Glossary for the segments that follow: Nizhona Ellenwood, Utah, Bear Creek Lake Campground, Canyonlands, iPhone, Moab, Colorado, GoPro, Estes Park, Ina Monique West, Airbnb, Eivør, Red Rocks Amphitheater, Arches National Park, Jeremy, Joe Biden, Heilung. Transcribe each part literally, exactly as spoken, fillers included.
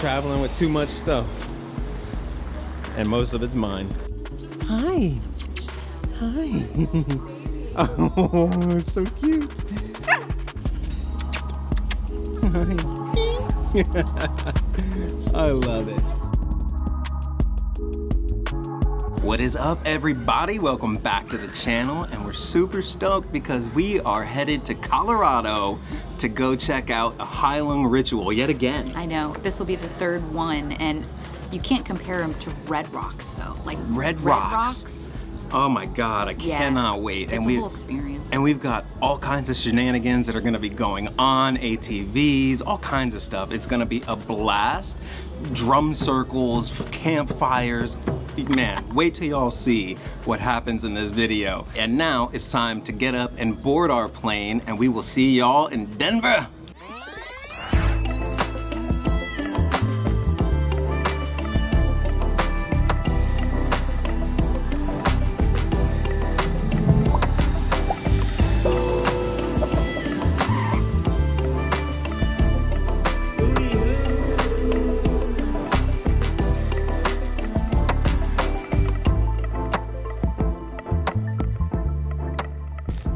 traveling with too much stuff, and most of it's mine. Hi. Hi. Oh, so cute. I love it. What is up, everybody? Welcome back to the channel, and we're super stoked because we are headed to Colorado to go check out a Heilung ritual yet again. I know, this will be the third one, and you can't compare them to Red Rocks though. Like Red, Red Rocks. Rocks? Oh my God, I yeah. cannot wait. It's and a we, whole experience. And we've got all kinds of shenanigans that are gonna be going on, A T Vs, all kinds of stuff. It's gonna be a blast. Drum circles, campfires. Man, wait till y'all see what happens in this video. And now it's time to get up and board our plane, and we will see y'all in Denver.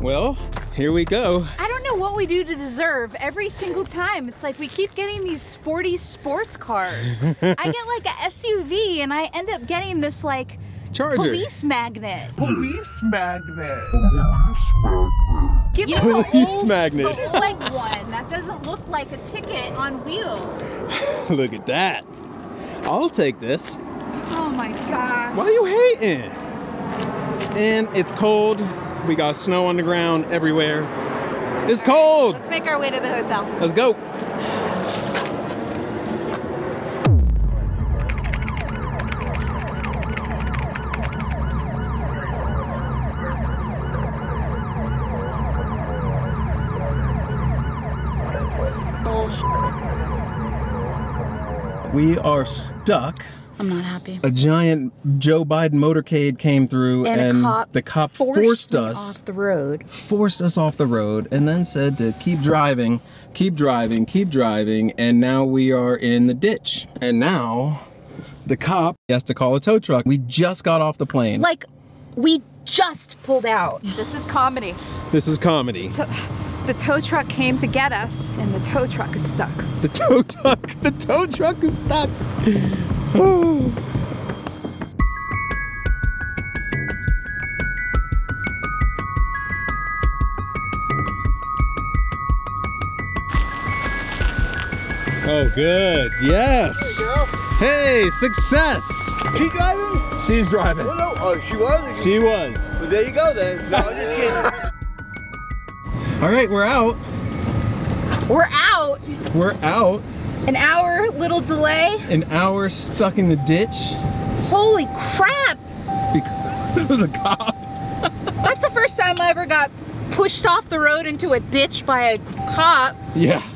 Well, here we go. I don't know what we do to deserve every single time. It's like we keep getting these sporty sports cars. I get like an S U V and I end up getting this like Charger. Police magnet. Police magnet. Police magnet. Give me the old, magnet. The old one that doesn't look like a ticket on wheels. Look at that. I'll take this. Oh my gosh. Why are you hating? And it's cold. We got snow on the ground everywhere. It's right, cold. Let's make our way to the hotel. Let's go. We are stuck. I'm not happy. A giant Joe Biden motorcade came through, and, and cop the cop forced, forced us off the road. Forced us off the road, and then said to keep driving, keep driving, keep driving, and now we are in the ditch. And now the cop has to call a tow truck. We just got off the plane. Like, we just pulled out. This is comedy. This is comedy. So the tow truck came to get us, and the tow truck is stuck. The tow truck, the tow truck is stuck. Ooh. Oh, good. Yes. Go. Hey, success. She driving? She's driving. Oh, no. Oh, she was? She was. Well, there you go, then. No, I'm just kidding. All right, we're out. We're out. We're out. An hour little delay. An hour stuck in the ditch. Holy crap! Because of the cop. That's the first time I ever got pushed off the road into a ditch by a cop. Yeah.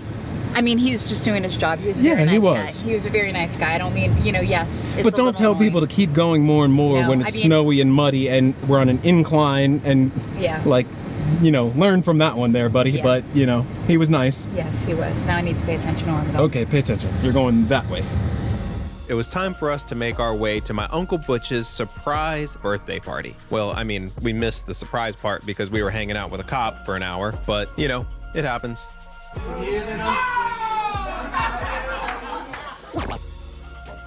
I mean, he was just doing his job. He was a very yeah, nice he was. guy. He was a very nice guy. I don't mean, you know, yes. It's but don't tell annoying. people to keep going more and more no, when it's I mean, snowy and muddy and we're on an incline and yeah. like, you know, learn from that one there, buddy. Yeah. But, you know, he was nice. Yes, he was. Now I need to pay attention or I'm going. Okay, pay attention. You're going that way. It was time for us to make our way to my Uncle Butch's surprise birthday party. Well, I mean, we missed the surprise part because we were hanging out with a cop for an hour, but, you know, it happens.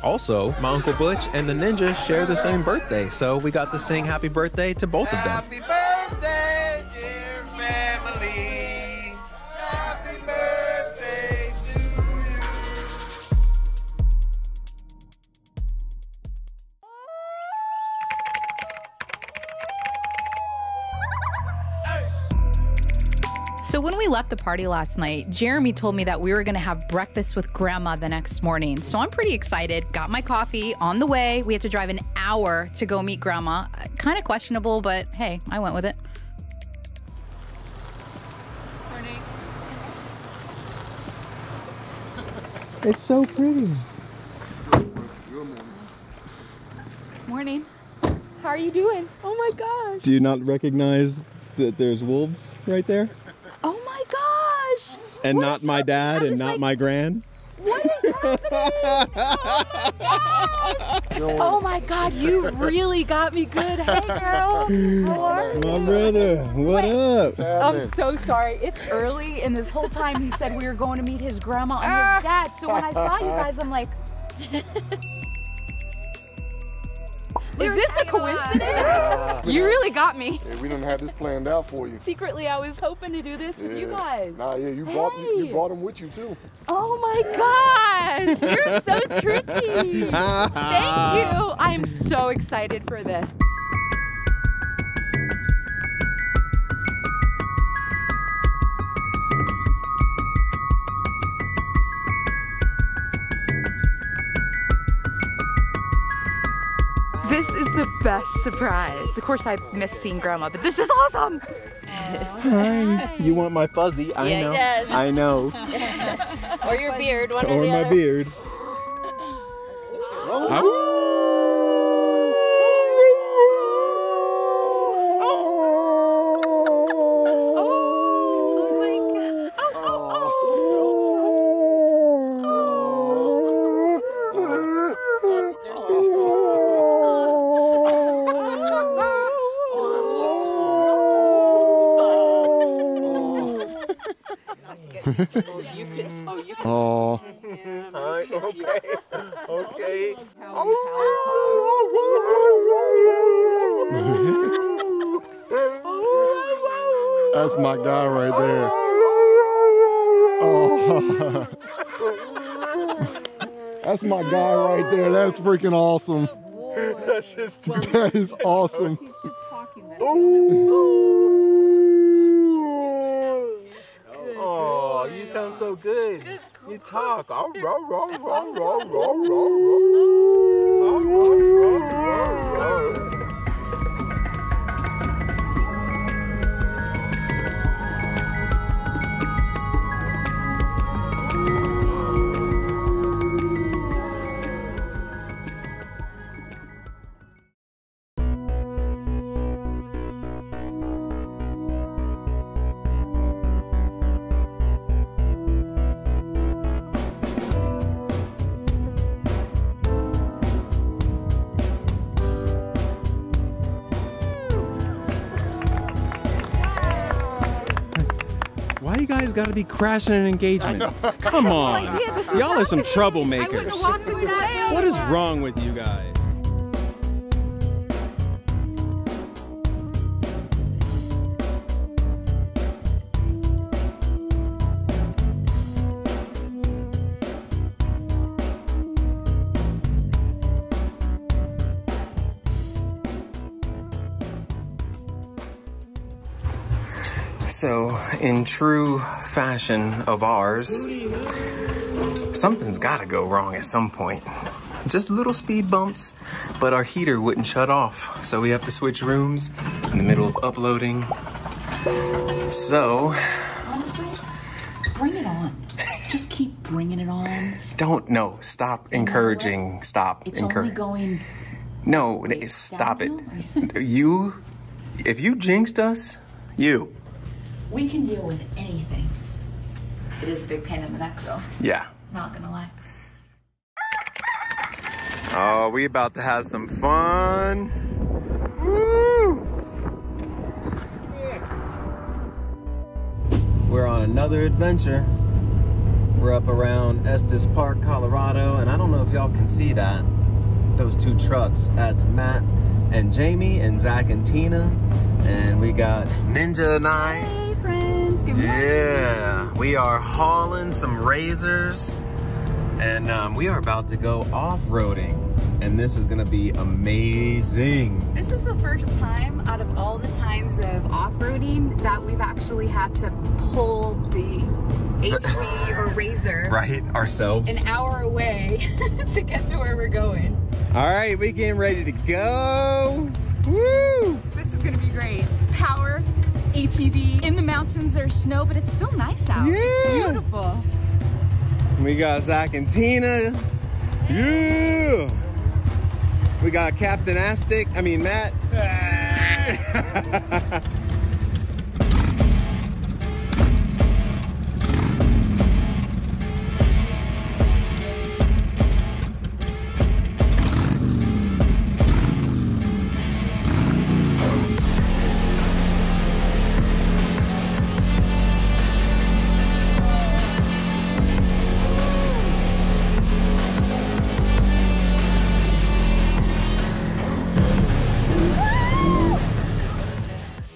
Also, my Uncle Butch and the Ninja share the same birthday, so we got to sing happy birthday to both of them. Happy birthday! So when we left the party last night, Jeremy told me that we were gonna have breakfast with Grandma the next morning. So I'm pretty excited, got my coffee on the way. We had to drive an hour to go meet Grandma. Kind of questionable, but hey, I went with it. Morning. It's so pretty. Morning. How are you doing? Oh my gosh. Do you not recognize that there's wolves right there? And what not my dad and not like, my gran. What is Oh my God, you really got me good. Hey girl, how are you? My brother, what Wait, up? I'm so sorry, it's early and this whole time he said we were going to meet his grandma and his dad. So when I saw you guys, I'm like, is this a coincidence? Yeah. You really got me. Yeah, we didn't have this planned out for you. Secretly, I was hoping to do this yeah. with you guys. Nah, yeah, you, hey. brought, you, you brought them with you too. Oh my gosh, you're so tricky. Thank you. I am so excited for this. This is the best surprise. Of course I miss seeing grandma, but this is awesome! Hi. You want my fuzzy, I yeah, know. He does. I know. Or your beard, one or, or the my other. beard. Oh. Oh. Oh, okay, okay. That's my guy right there. Oh. That's my guy right there. That's freaking awesome. That's just that is awesome. He's just talking that. You sound so good. good you talk. Got to be crashing an engagement. Come on, y'all are some troublemakers. What is wrong with you guys? So, in true fashion of ours, something's gotta go wrong at some point. Just little speed bumps, but our heater wouldn't shut off, so we have to switch rooms in the middle of uploading. So... honestly, bring it on. Just keep bringing it on. Don't, no, stop encouraging, you know stop encouraging. It's only going... No, stop it. You, if you jinxed us, you. We can deal with anything. It is a big pain in the neck, though. Yeah. Not gonna lie. Oh, we about to have some fun. Woo! We're on another adventure. We're up around Estes Park, Colorado, and I don't know if y'all can see that. Those two trucks, that's Matt and Jamie and Zach and Tina. And we got Ninja and I. Yeah, we are hauling some razors and um, we are about to go off-roading and this is gonna be amazing. This is the first time out of all the times of off-roading that we've actually had to pull the H V or razor right ourselves an hour away to get to where we're going. All right, we getting ready to go. Woo! This is gonna be great. Power A T V. In the mountains there's snow, but it's still nice out. Yeah. It's beautiful. We got Zach and Tina. Yeah. We got Captain Astic. I mean Matt.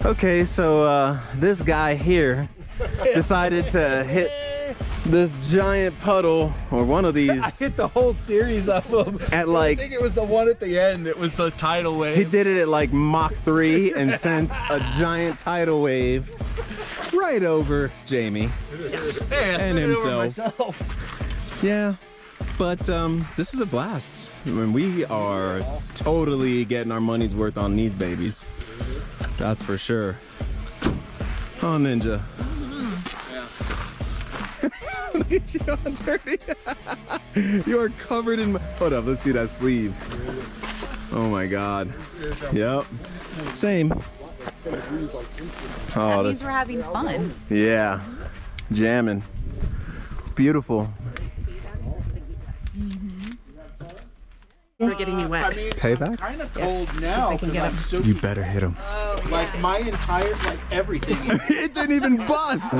Okay, so uh, this guy here decided to hit this giant puddle, or one of these. I hit the whole series of them. At like, I think it was the one at the end. It was the tidal wave. He did it at like Mach three and sent a giant tidal wave right over Jamie hey, and himself. Yeah, but um, this is a blast. I mean, we are totally getting our money's worth on these babies. That's for sure. Oh, Ninja. Look at you on dirty. You are covered in my... Hold up, let's see that sleeve. Oh my God. Yep. Same. Oh, these were having fun. Yeah. Jamming. It's beautiful. For getting me wet. Uh, I mean, payback? Kind of cold yeah. now. So get so you better hit him. Oh, yeah. Like my entire, like everything. It didn't even bust.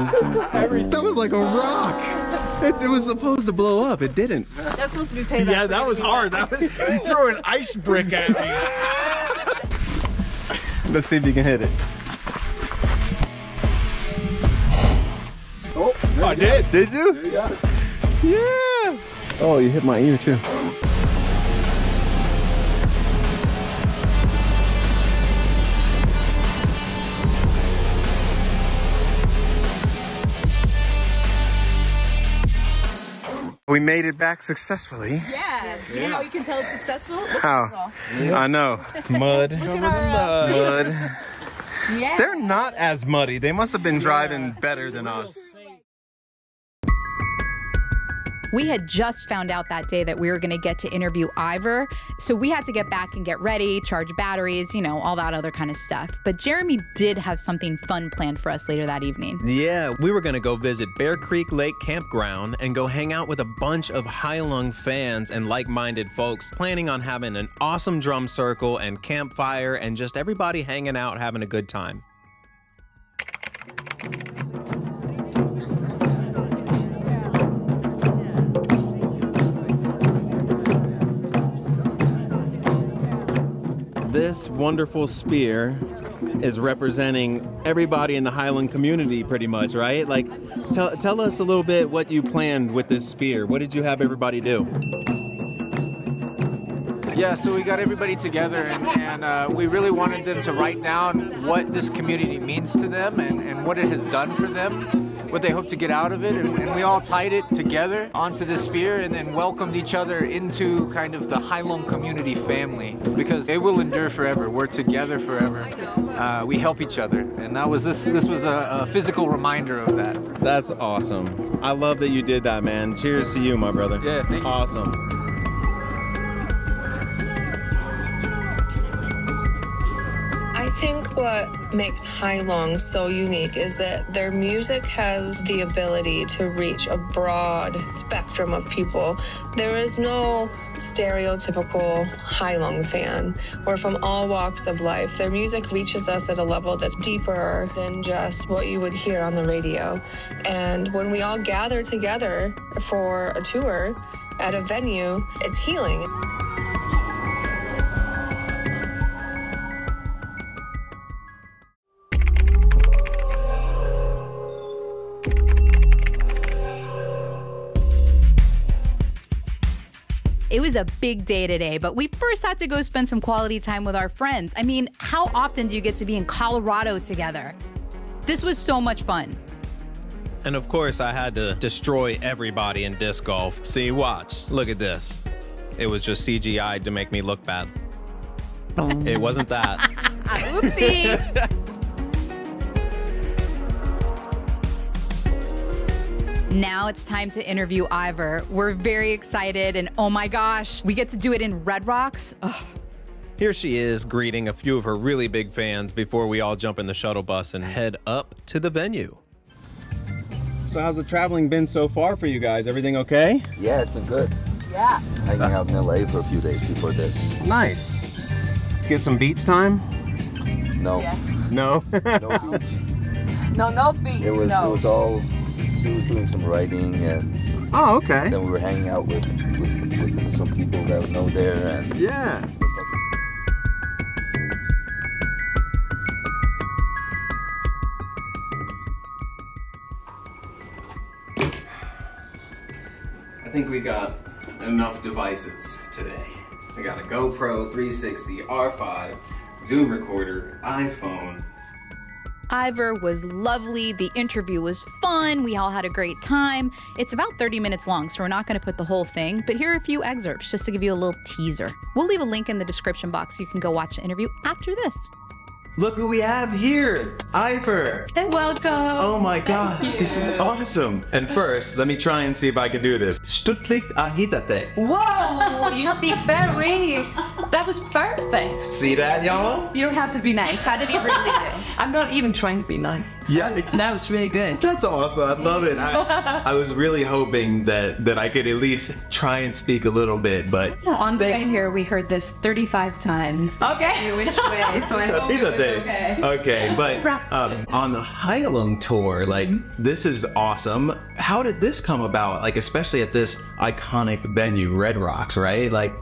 Everything. That was like a rock. It, it was supposed to blow up. It didn't. That's supposed to be payback. Yeah, that was hard. That was, you threw an ice brick at me. Let's see if you can hit it. Oh, oh I did. Did you? There you got it. Yeah. Oh, you hit my ear too. We made it back successfully. Yeah. You know how you can tell it's successful? Look how? Yeah. I know. Mud. Look at our, mud. Mud. Yeah. They're not as muddy. They must have been driving yeah. better than us. We had just found out that day that we were going to get to interview Eivør, so we had to get back and get ready, charge batteries, you know, all that other kind of stuff. But Jeremy did have something fun planned for us later that evening. Yeah, we were going to go visit Bear Creek Lake Campground and go hang out with a bunch of Heilung fans and like-minded folks, planning on having an awesome drum circle and campfire and just everybody hanging out, having a good time. This wonderful spear is representing everybody in the Heilung community pretty much, right? Like, tell, tell us a little bit what you planned with this spear. What did you have everybody do? Yeah, so we got everybody together and, and uh, we really wanted them to write down what this community means to them and, and what it has done for them, what they hope to get out of it, and, and we all tied it together onto this spear and then welcomed each other into kind of the Heilung community family, because they will endure forever. We're together forever. Uh, we help each other, and that was this this was a, a physical reminder of that. That's awesome. I love that you did that, man. Cheers to you, my brother. Yeah, thank you. Awesome. I think what makes Heilung so unique is that their music has the ability to reach a broad spectrum of people. There is no stereotypical Heilung fan. We're from all walks of life. Their music reaches us at a level that's deeper than just what you would hear on the radio. And when we all gather together for a tour at a venue, it's healing. It was a big day today, but we first had to go spend some quality time with our friends. I mean, how often do you get to be in Colorado together? This was so much fun. And of course, I had to destroy everybody in disc golf. See, watch, look at this. It was just C G I'd to make me look bad. It wasn't that. Oopsie. Now it's time to interview Eivør. We're very excited, and oh my gosh, we get to do it in Red Rocks. Ugh. Here she is greeting a few of her really big fans before we all jump in the shuttle bus and head up to the venue. So how's the traveling been so far for you guys? Everything okay? Yeah, it's been good. Yeah. Hanging out in L A for a few days before this. Nice. Get some beach time? No. Yeah. No? No beach. No, no beach, it was, no. It was all... She was doing some writing, and oh, okay. Then we were hanging out with, with, with some people that we know there, and yeah. think we got enough devices today. I got a GoPro, three sixty, R five, Zoom recorder, iPhone. Eivør was lovely, the interview was fun, we all had a great time. It's about thirty minutes long, so we're not gonna put the whole thing, but here are a few excerpts just to give you a little teaser. We'll leave a link in the description box so you can go watch the interview after this. Look who we have here, Eivør. And welcome. Oh my God, this is awesome. And first, let me try and see if I can do this. Stuttlicht agitate. Whoa, you speak Faroese. That was perfect. See that, y'all? You don't have to be nice. How did you really do? I'm not even trying to be nice. Yeah, it, that was really good. That's awesome. I love it. I, I was really hoping that that I could at least try and speak a little bit, but on the train here we heard this thirty-five times. Okay. Which way? So I hope it was okay. Okay, but um, on the Heilung tour, like this is awesome. How did this come about? Like especially at this iconic venue, Red Rocks, right? Like,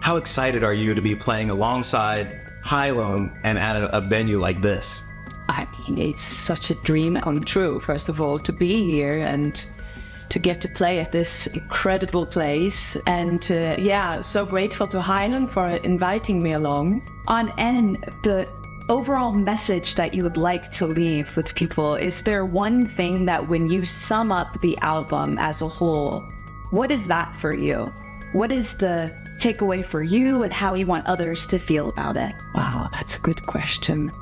how excited are you to be playing alongside Heilung and at a, a venue like this? I mean, it's such a dream come true, first of all, to be here and to get to play at this incredible place. And uh, yeah, so grateful to Heilung for inviting me along. On and the overall message that you would like to leave with people, is there one thing that when you sum up the album as a whole, what is that for you? What is the takeaway for you and how you want others to feel about it? Wow, that's a good question.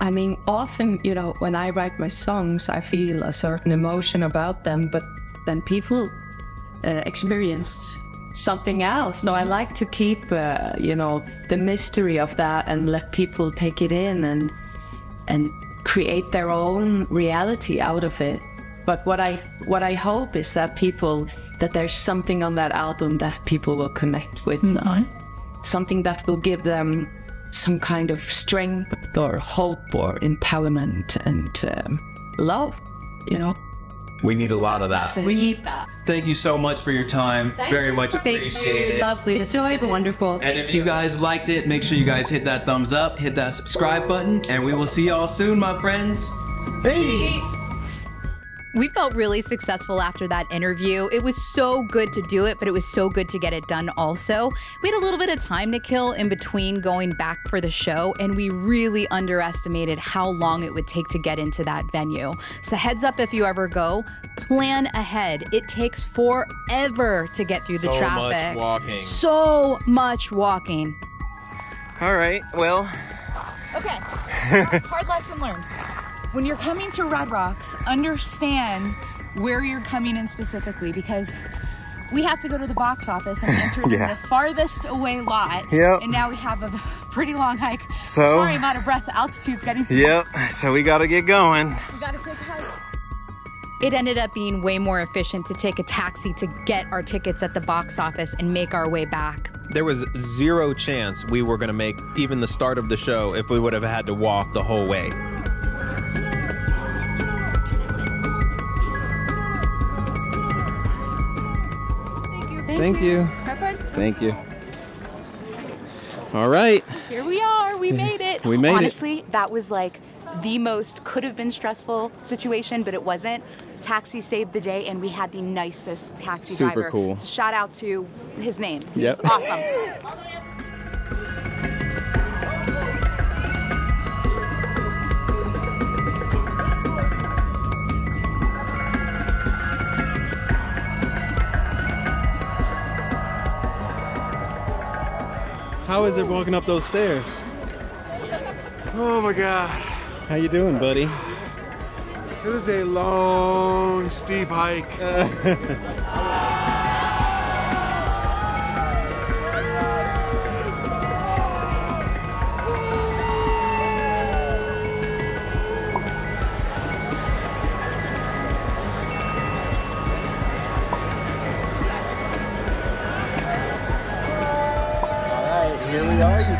I mean, often, you know, when I write my songs, I feel a certain emotion about them, but then people uh, experience something else. So I like to keep, uh, you know, the mystery of that and let people take it in and, and create their own reality out of it. But what I, what I hope is that people, that there's something on that album that people will connect with, mm-hmm. something that will give them some kind of strength or hope or empowerment and um, love, you know. We need a lot of that. We need that. Thank you so much for your time. Thank Very you. much appreciate Thank you. it. Lovely. It's so wonderful. And Thank if you. you guys liked it, make sure you guys hit that thumbs up, hit that subscribe button, and we will see y'all soon, my friends. Peace. Peace. We felt really successful after that interview. It was so good to do it, but it was so good to get it done also. We had a little bit of time to kill in between going back for the show, and we really underestimated how long it would take to get into that venue. So heads up if you ever go, plan ahead. It takes forever to get through the traffic. So much walking. So much walking. All right, well. Okay, hard lesson learned. When you're coming to Red Rocks, understand where you're coming in specifically, because we have to go to the box office and enter yeah. the farthest away lot. Yep. And now we have a pretty long hike. So, sorry, I'm out of breath. The altitude's getting too Yep. Long. So we got to get going. We got to take a hike. It ended up being way more efficient to take a taxi to get our tickets at the box office and make our way back. There was zero chance we were going to make even the start of the show if we would have had to walk the whole way. Thank you. Have fun. Thank you. All right. Here we are. We made it. We made Honestly, it. Honestly, that was like the most could have been stressful situation, but it wasn't. Taxi saved the day, and we had the nicest taxi Super driver. Super cool. So shout out to his name. Yep. It was awesome. How is it walking up those stairs? Oh my God. How you doing, buddy? It was a long, steep hike.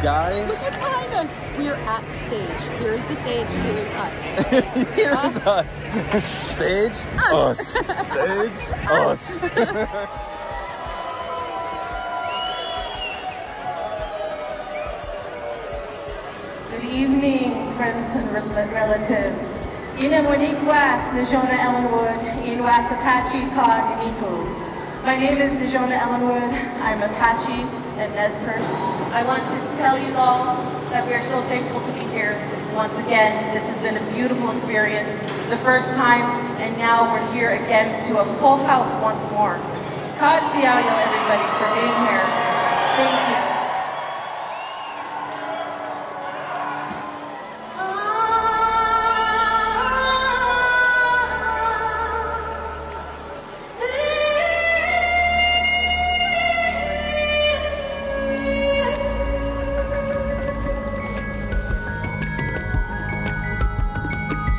Guys, look at behind us. We are at the stage. Here's the stage. Here's us. Here's us. us. Stage. Us. us. Stage. us. us. Good evening, friends and relatives. Ina Monique West, Nizhona Ellenwood, in West Apache Ka Emiko. My name is Nizhona Ellenwood. I'm Apache and Nez Perce. I wanted to tell you all that we are so thankful to be here. Once again, this has been a beautiful experience, the first time, and now we're here again to a full house once more. Katsiayo, everybody, for being here. Thank you.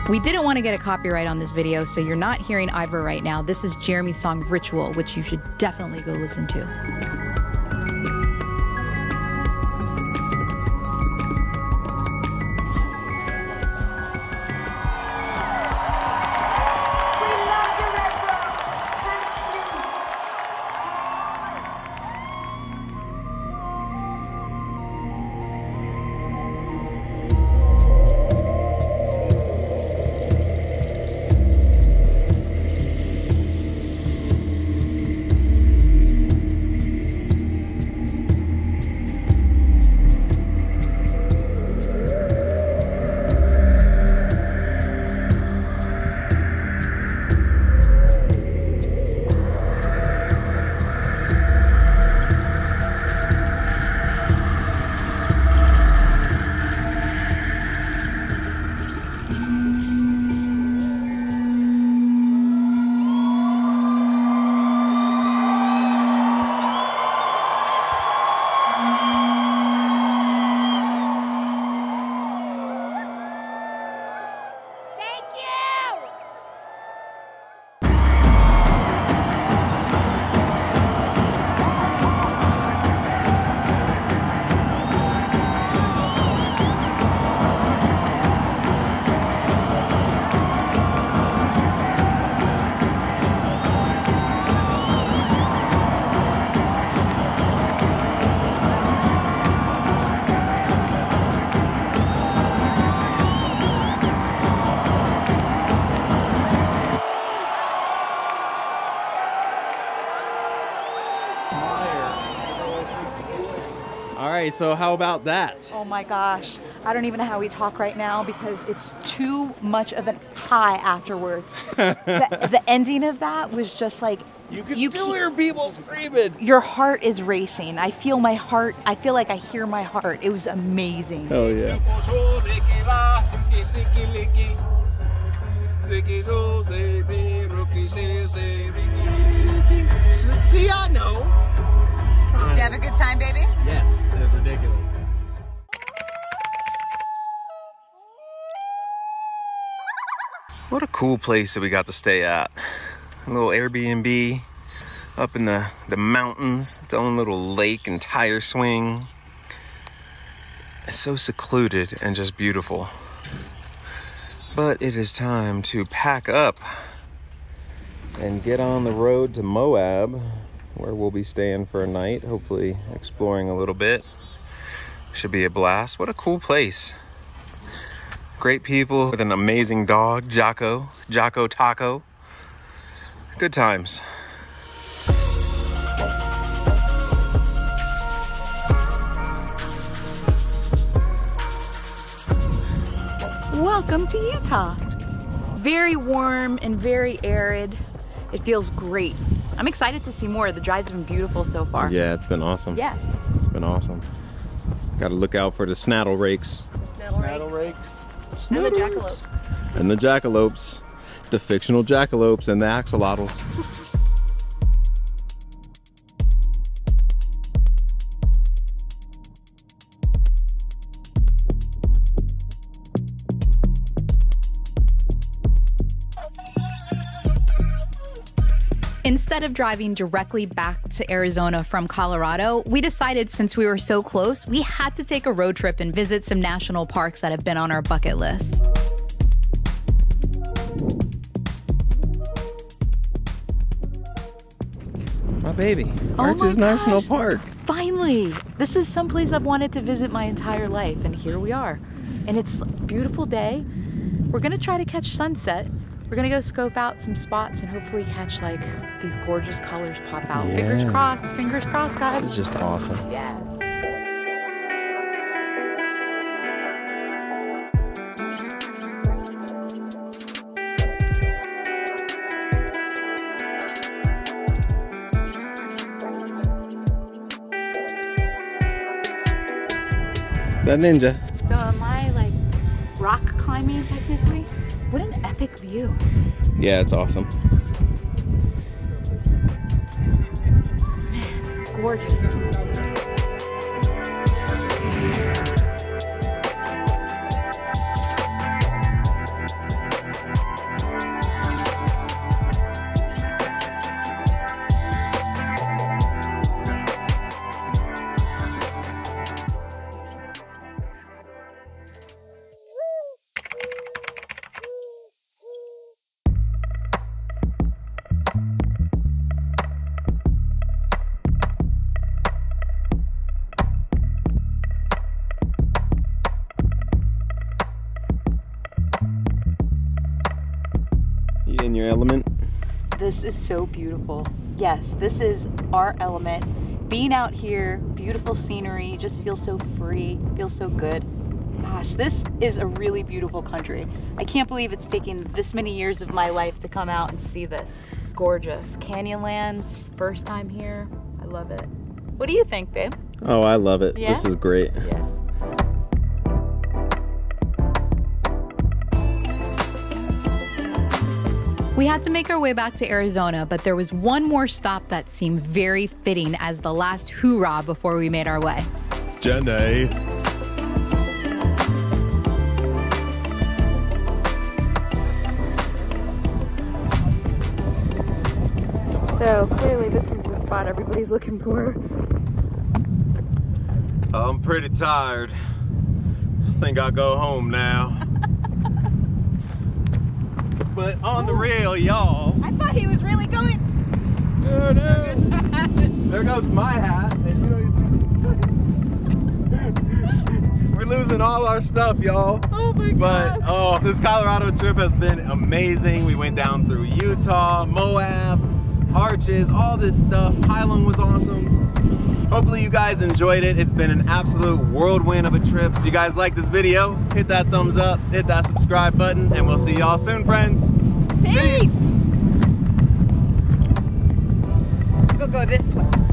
We didn't want to get a copyright on this video, so you're not hearing Eivør right now. This is Jeremy's song, Ritual, which you should definitely go listen to. So how about that? Oh my gosh, I don't even know how we talk right now because it's too much of an high afterwards. the, the ending of that was just like, you can you still hear people screaming. Your heart is racing. I feel my heart. I feel like I hear my heart. It was amazing. Oh yeah. See, I know. Did you have a good time, baby? Yes, it was ridiculous. What a cool place that we got to stay at. A little Airbnb up in the, the mountains. Its own little lake and tire swing. It's so secluded and just beautiful. But it is time to pack up and get on the road to Moab, where we'll be staying for a night, hopefully exploring a little bit. Should be a blast. What a cool place. Great people with an amazing dog, Jocko, Jocko Taco. Good times. Welcome to Utah. Very warm and very arid. It feels great. I'm excited to see more. The drive's been beautiful so far. Yeah, it's been awesome. Yeah. It's been awesome. Gotta look out for the snaddle rakes. The snaddle rakes. rakes. And the jackalopes. And the jackalopes. The fictional jackalopes and the axolotls. Instead of driving directly back to Arizona from Colorado, we decided since we were so close, we had to take a road trip and visit some national parks that have been on our bucket list. My baby, oh Arches my National Park. Finally, this is someplace I've wanted to visit my entire life, and here we are. And it's a beautiful day. We're gonna try to catch sunset. We're gonna go scope out some spots and hopefully catch like these gorgeous colors pop out. Yeah. Fingers crossed, fingers crossed, guys. This is just awesome. Yeah. That ninja. So am I like rock climbing technically? What an epic view. Yeah, it's awesome. Man, it's gorgeous. In your element. This is so beautiful. Yes, this is our element. Being out here, beautiful scenery, just feels so free, feels so good. Gosh, this is a really beautiful country. I can't believe it's taken this many years of my life to come out and see this. Gorgeous. Canyonlands, first time here. I love it. What do you think, babe? Oh, I love it. Yeah? This is great. Yeah. We had to make our way back to Arizona, but there was one more stop that seemed very fitting as the last hoorah before we made our way. Jenny. So clearly this is the spot everybody's looking for. I'm pretty tired. I think I'll go home now. But on the rail, y'all. I thought he was really going. There it is. There goes my hat. We're losing all our stuff, y'all. Oh my god. But oh, this Colorado trip has been amazing. We went down through Utah, Moab, Arches, all this stuff. Heilung was awesome. Hopefully you guys enjoyed it. It's been an absolute whirlwind of a trip. If you guys like this video, hit that thumbs up, hit that subscribe button, and we'll see y'all soon, friends. Peace! Peace. We'll go this way.